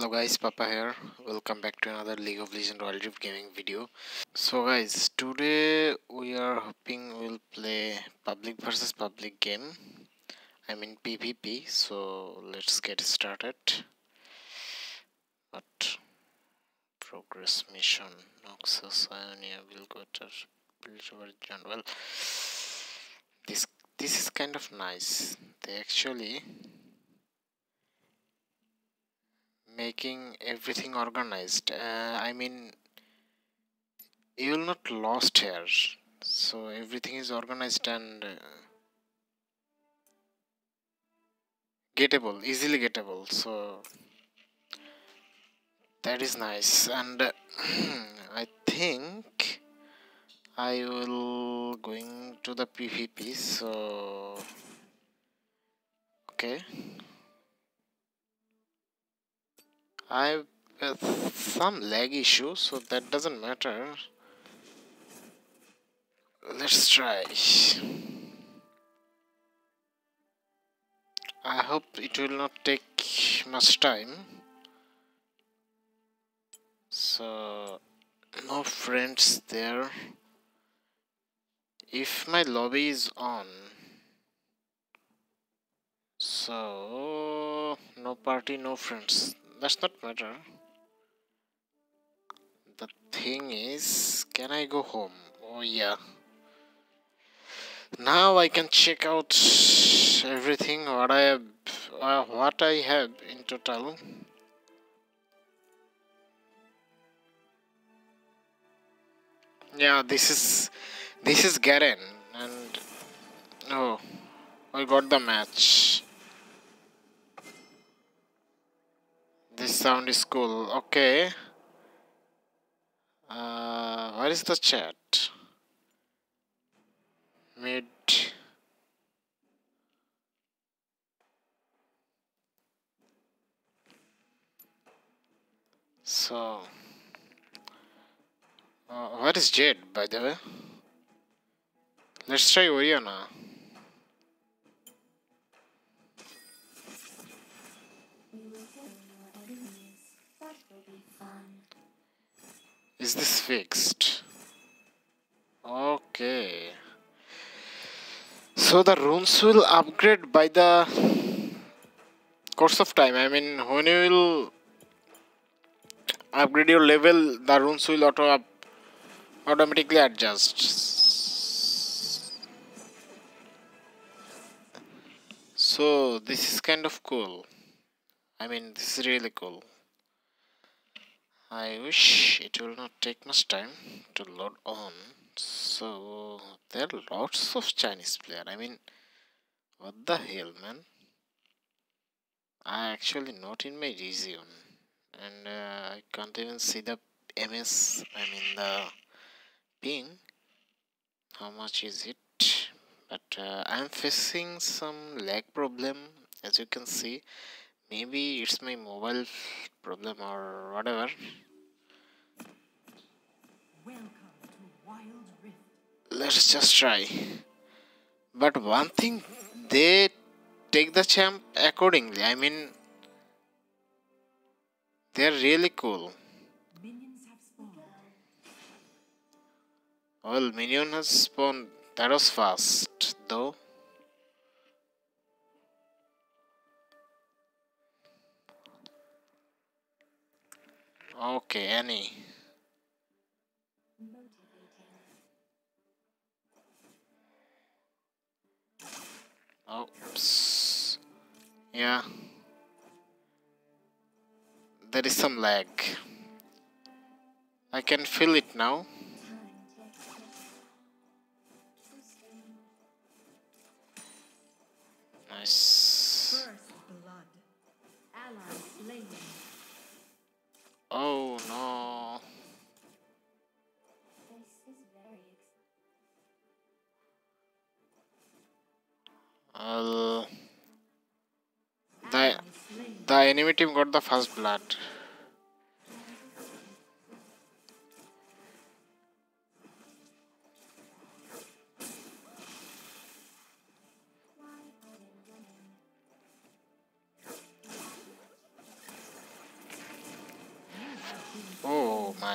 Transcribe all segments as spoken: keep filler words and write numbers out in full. Hello guys, Papa here. Welcome back to another League of Legends Wild Rift gaming video. So guys, today we are hoping we'll play public versus public game. I mean PvP. So let's get started. But progress mission Noxus Ionia will go to build. Well, this this is kind of nice. They actually making everything organized. uh, I mean, you will not lost here, so everything is organized and uh, gettable, easily gettable, so that is nice. And uh, I think I will going to the PvP. So okay, I have some lag issue, so that doesn't matter. Let's try. I hope it will not take much time. So, no friends there. If my lobby is on, so no party, no friends. That's not matter. The thing is, can I go home? Oh yeah. Now I can check out everything what I have, uh, what I have in total. Yeah, this is this is Garen, and oh, I got the match. This sound is cool. Okay. Uh, where is the chat? Mid. So, uh, what is Jade, by the way? Let's try Orianna. Is this fixed? Okay. So the rooms will upgrade by the course of time. I mean, when you will upgrade your level, the rooms will auto up automatically adjust. So this is kind of cool. I mean, this is really cool. I wish it will not take much time to load on. So there are lots of Chinese players. I mean, what the hell, man? I actually not in my region, and uh, I can't even see the M S. I mean the ping. How much is it? But uh, I'm facing some lag problem, as you can see. Maybe it's my mobile problem or whatever. Welcome to Wild Rift. Let's just try. But one thing, they take the champ accordingly. I mean, they're really cool. Minions have spawned. Well, minion has spawned. That was fast, though. Okay, Annie. Oops. Yeah. There is some lag. I can feel it now. Nice. Oh no. Uh, the, the enemy team got the first blood.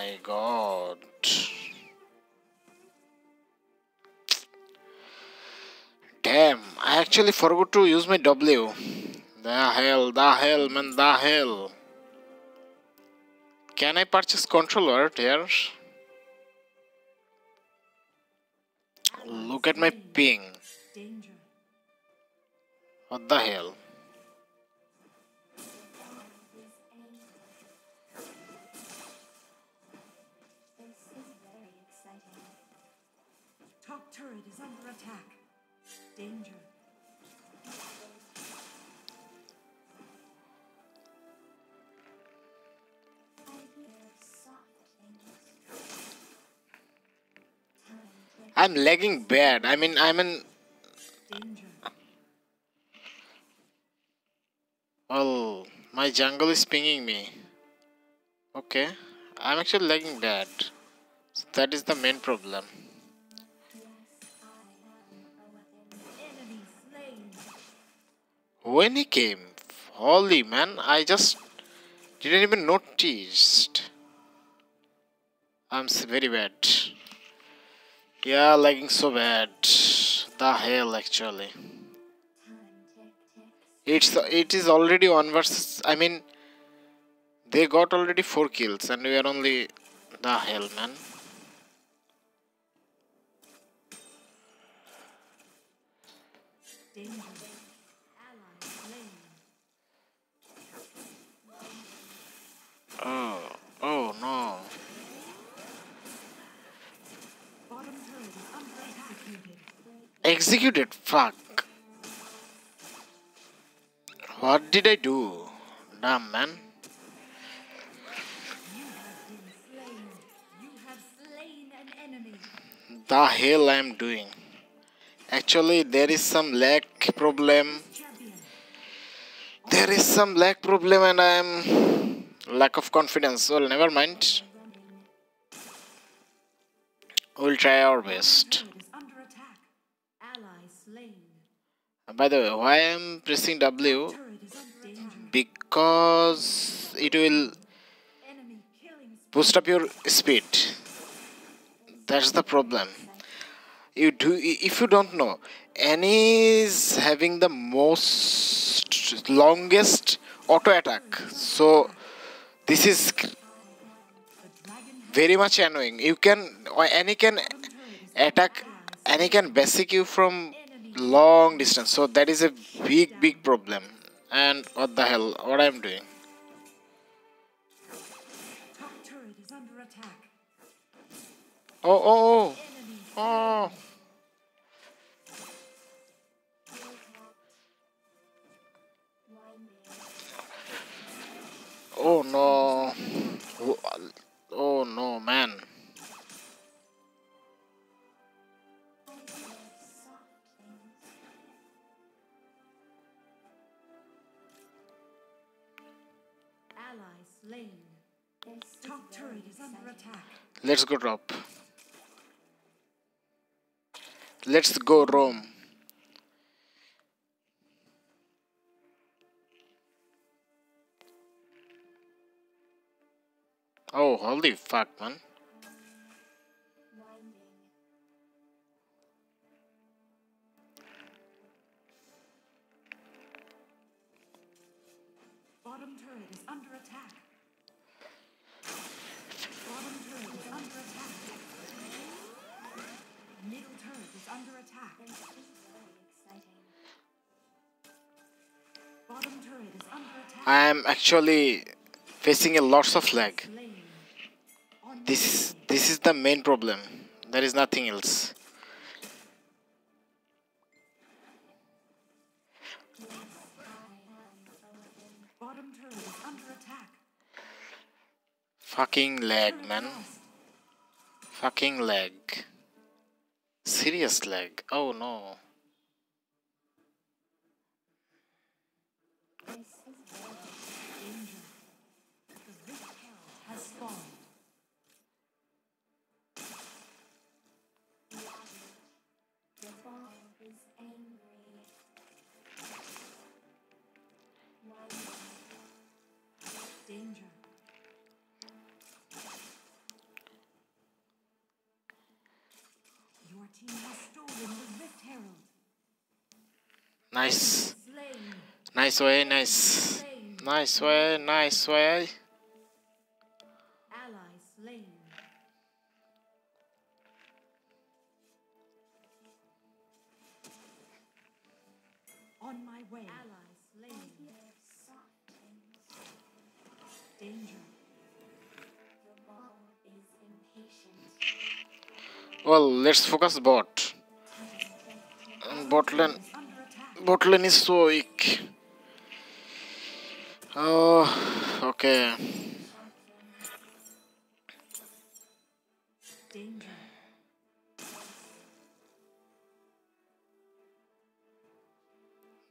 my god. Damn, I actually forgot to use my W. The hell, the hell, man, the hell. Can I purchase controller here? Look at my ping. What the hell? Top turret is under attack. Danger. I'm lagging bad. I mean, I'm in. Danger. Oh, my jungle is pinging me. Okay, I'm actually lagging bad. So that is the main problem. When he came, holy man, I just didn't even notice. I'm very bad. Yeah, lagging so bad. The hell, actually. It's it is already one versus. I mean, they got already four kills, and we are only the hell, man. Danger. Oh, oh no. Executed, fuck. What did I do? Damn, man. You have been slain. You have slain an enemy. The hell I am doing. Actually, there is some lag problem. There is some lag problem and I am... lack of confidence. Well, never mind. We'll try our best. By the way, why I'm pressing W? Because it will boost up your speed. That's the problem. You do if you don't know, Annie is having the most longest auto attack. So this is very much annoying. You can, Annie can attack, Annie can basic you from long distance. So that is a big, big problem. And what the hell, what I'm doing? Oh, oh, oh, oh. Oh no, oh no, man. Top turret is under attack. Let's go drop. Let's go roam. Oh, holy fuck, man. Bottom turret is under attack. Bottom turret is under attack. Middle turret is under attack. Bottom turret is under attack. I am actually facing a lots of lag. This this is the main problem. There is nothing else. Bottom turret is under attack. Fucking lag, man. Fucking lag. Serious lag. Oh no. Nice. Nice way, nice. Nice way, nice way. Well, let's focus bot. And bot lane, bot lane is so weak. Oh, okay.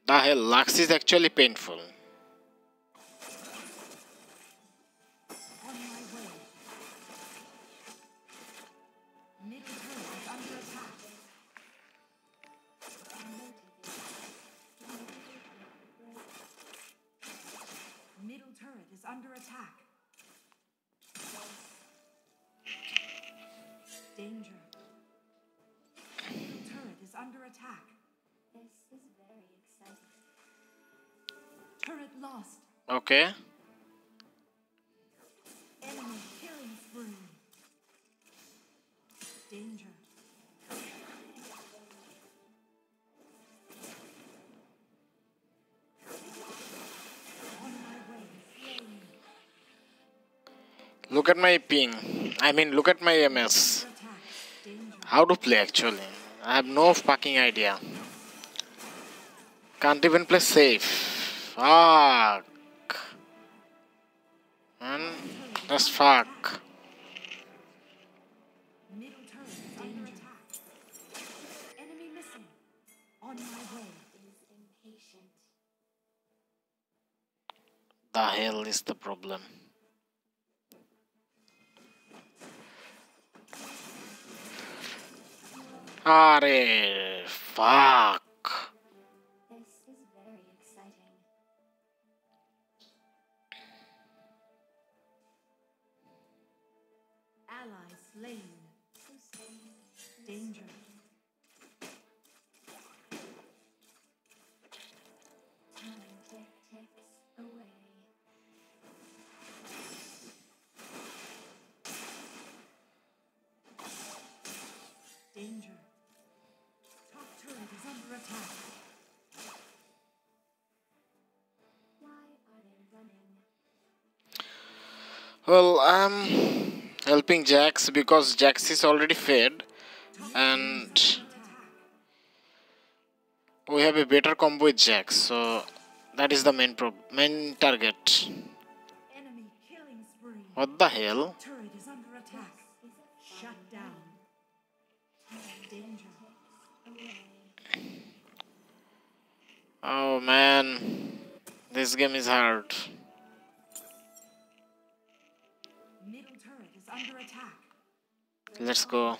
The hell, Lux is actually painful. Under attack. Danger. The turret is under attack. This is very exciting. Turret lost. Okay. Enemy killing spree. Danger. Look at my ping. I mean, look at my M S. How to play actually? I have no fucking idea. Can't even play safe. Fuck. Man, that's fuck. The hell is the problem? Arey, fuck. This is very exciting. Ally slain. Danger. Danger. Under attack. Why are they running? Well, I'm helping Jax because Jax is already fed and we have a better combo with Jax, so that is the main pro main target. Enemy killing spree. What the hell? Turret is under attack. Shut down. Danger. Oh man, this game is hard. Middle turret is under attack. Let's go.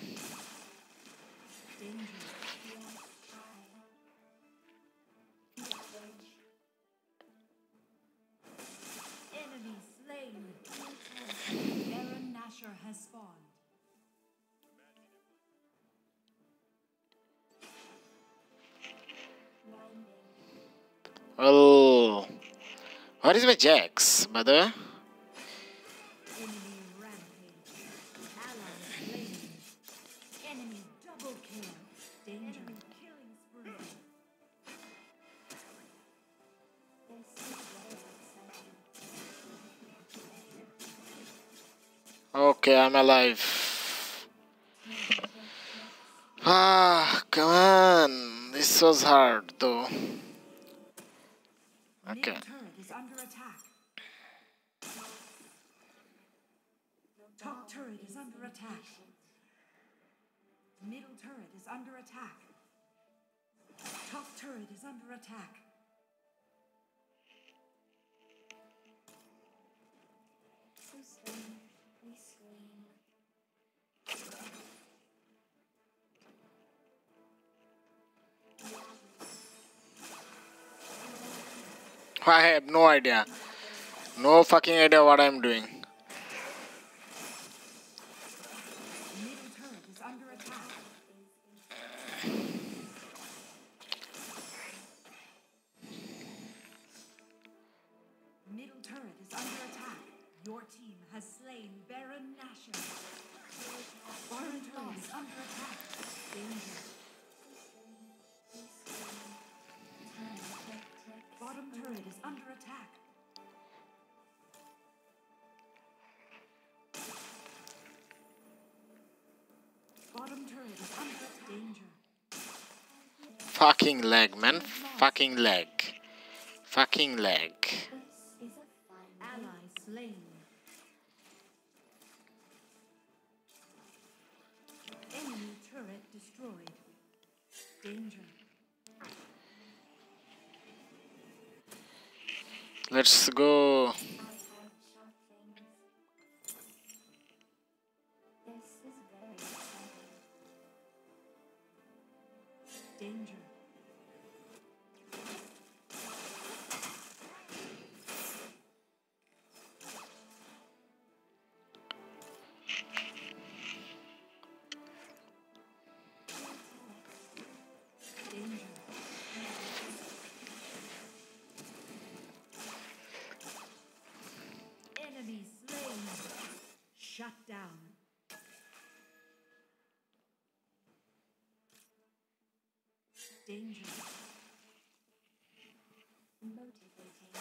Enemy slain. Baron Nashor has spawned. Well, what is my Jax, mother? Enemy rampage. Ally slain. Enemy double kill. Danger. Enemy killing spree. Okay, I'm alive. Ah, come on. This was hard though. Okay. Middle turret is under attack. Top turret is under attack. Middle turret is under attack. Top turret is under attack. So slain, we slain. I have no idea. No fucking idea what I'm doing. Middle turret is under attack. fucking lag, man. Fucking lag. Fucking lag. Let's go. Danger. Enemy slain. Shut down. Danger. Motivating.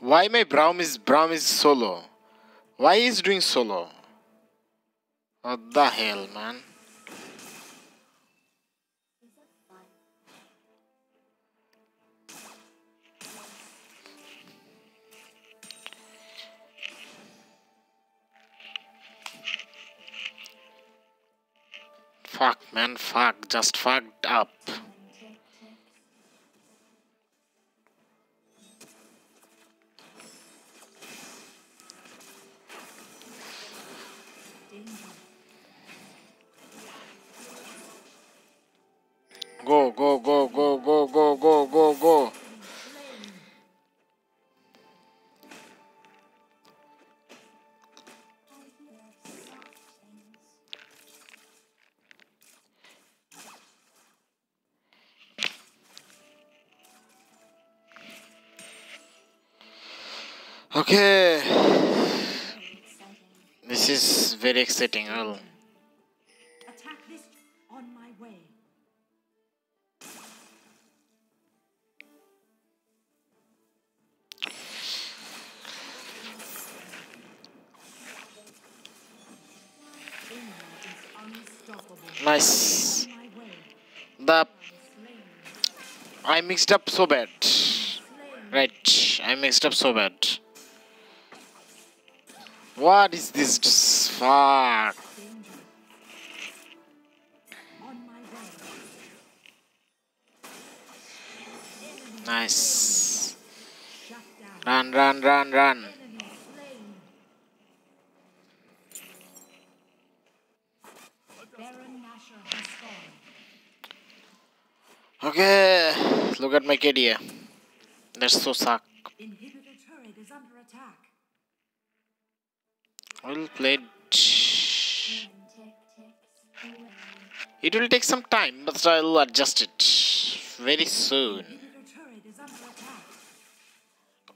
Why my Braum is Braum is solo? Why is doing solo? What the hell, man? Fuck, man, fuck, just fucked up. Go, go, go, go, go, go, go, go, go. Okay, this is very exciting. I'll attack this on my way. Nice. The I mixed up so bad. Right, I mixed up so bad. What is this? Just fuck. Nice. Run, run, run, run. Okay, look at my kid here. That's so suck. Well played. It will take some time, but I'll adjust it very soon.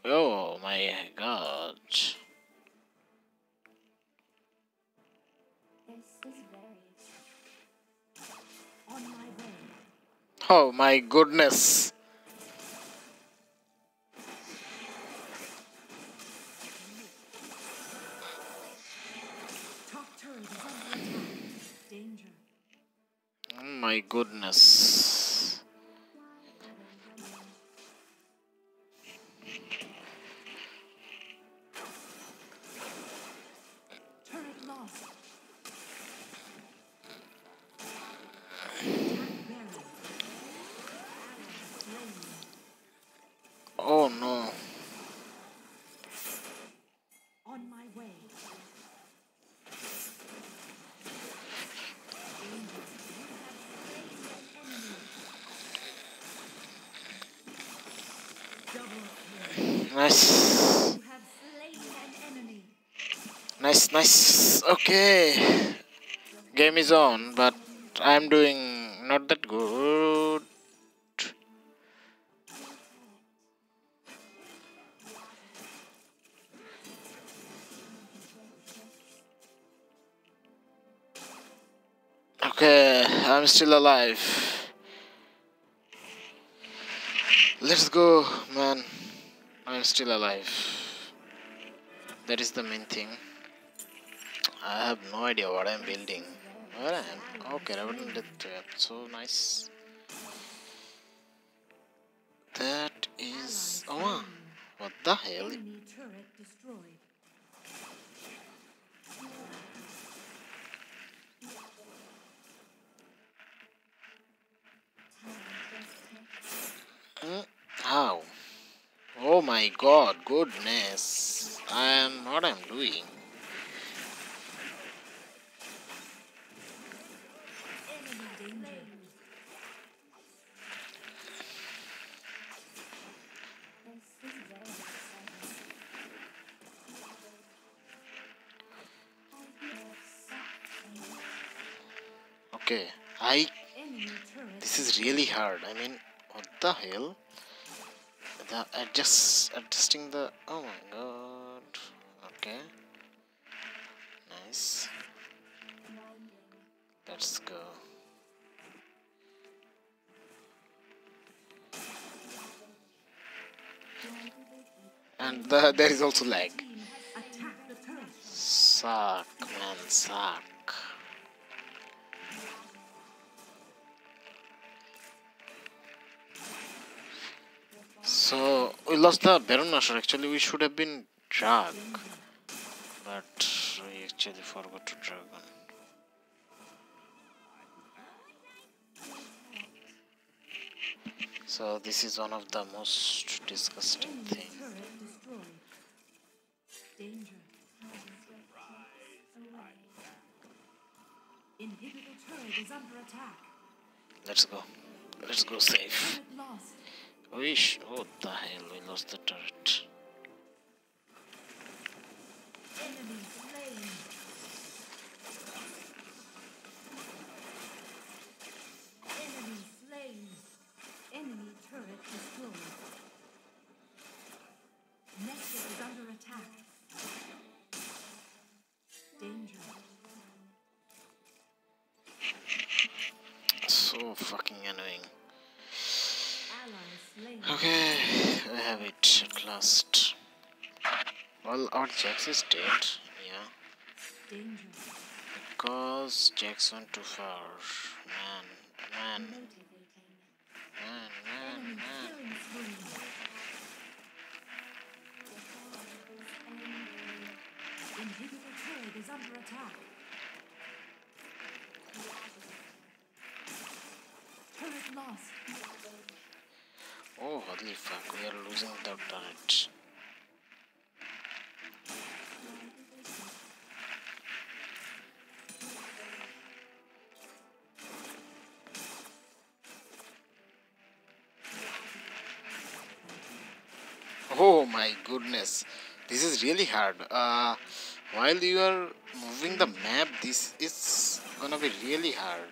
Oh my god. Oh my goodness. My goodness. Turret lost. Oh no. On my way. Nice. Nice, nice. Okay. Game is on, but I'm doing not that good. Okay, I'm still alive. Let's go, man. I I'm still alive. That is the main thing. I have no idea what I'm building. Where I am? Okay, I wouldn't death trap. So nice. That is. Oh, what the hell? Uh, how? Oh my god, goodness. I am what I'm doing. Okay, I. This is really hard. I mean, what the hell? The adjust, adjusting the. Oh my god. Okay. Nice. Let's go. And the, there is also lag. Suck, man, suck. So, we lost the Baron Nashor. Actually, we should have been drag. But we actually forgot to drag on. So, this is one of the most disgusting things. Let's go. Let's go safe. Wish, what the hell, we lost the turret. Enemy slain. Enemy turret destroyed. Nexus is under attack. Danger. So fucking annoying. Okay, I have it at last. Well, our Jax is dead, yeah. Because Jax went too far. Man, man. Man, man, man. Inhibitor turret is under attack. Turret lost. Oh, holy fuck, we are losing the turret. Oh my goodness, this is really hard. Uh, while you are moving the map, this is gonna be really hard.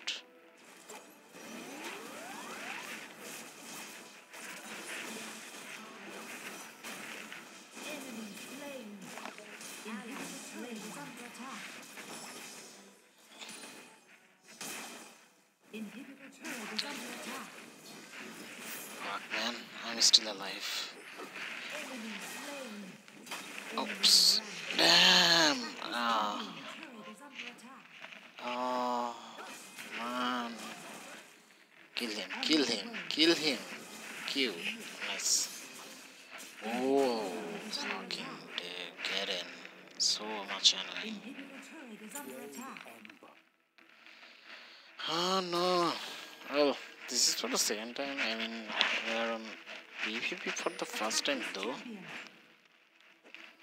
Fuck man, I'm still alive. Oops. Damn. Ah. Oh man. Kill him, kill him, kill him. Kill. Nice. Oh, fucking Garen. So much energy. Oh no. Well, this is for the second time. I mean, we are on PvP for the first time though.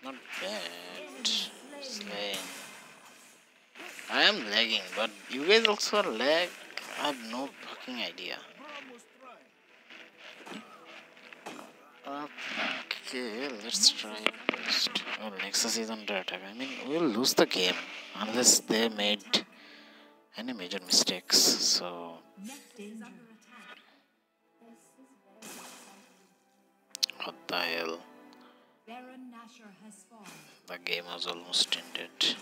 Not bad. Slain. I am lagging, but you guys also are lag. I have no fucking idea. Okay, let's try first. Oh, Nexus is under attack. I mean, we'll lose the game unless they made any major mistakes, so what the hell? The game was almost ended.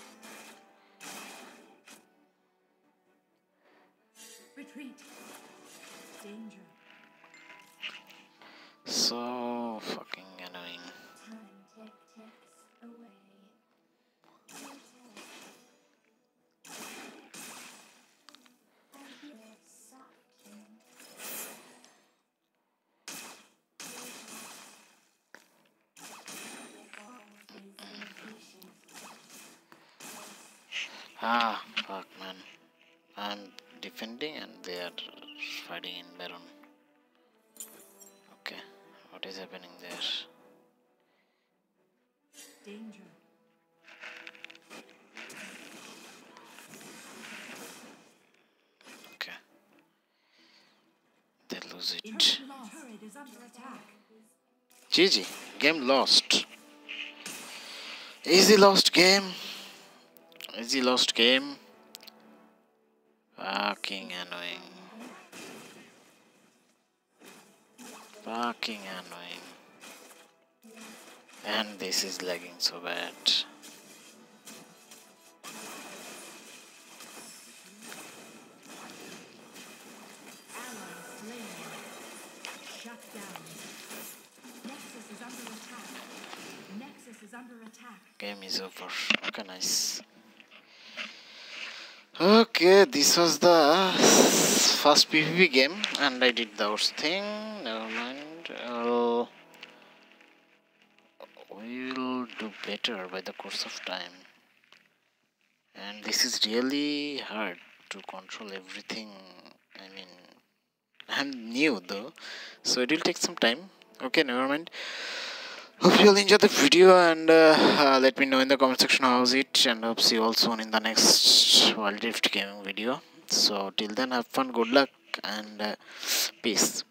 Retreat. Danger. So fucking annoying. Ah, fuck, man. I'm defending and they are fighting in Baron. Okay, what is happening there? Danger. Okay. They lose it. G G. Game lost. Easy lost game. Easy lost game. Fucking annoying. Fucking annoying. And this is lagging so bad. Shut down. Nexus is under attack. Nexus is under attack. Game is over. Okay, nice. Okay, this was the first PvP game and I did the worst thing. Never mind. I'll we'll do better by the course of time. And this is really hard to control everything. I mean, I'm new though, so it will take some time. Okay, never mind. Hope you all enjoyed the video and uh, uh, let me know in the comment section how's it, and hope see you all soon in the next Wild Rift gaming video. So till then, have fun, good luck and uh, peace.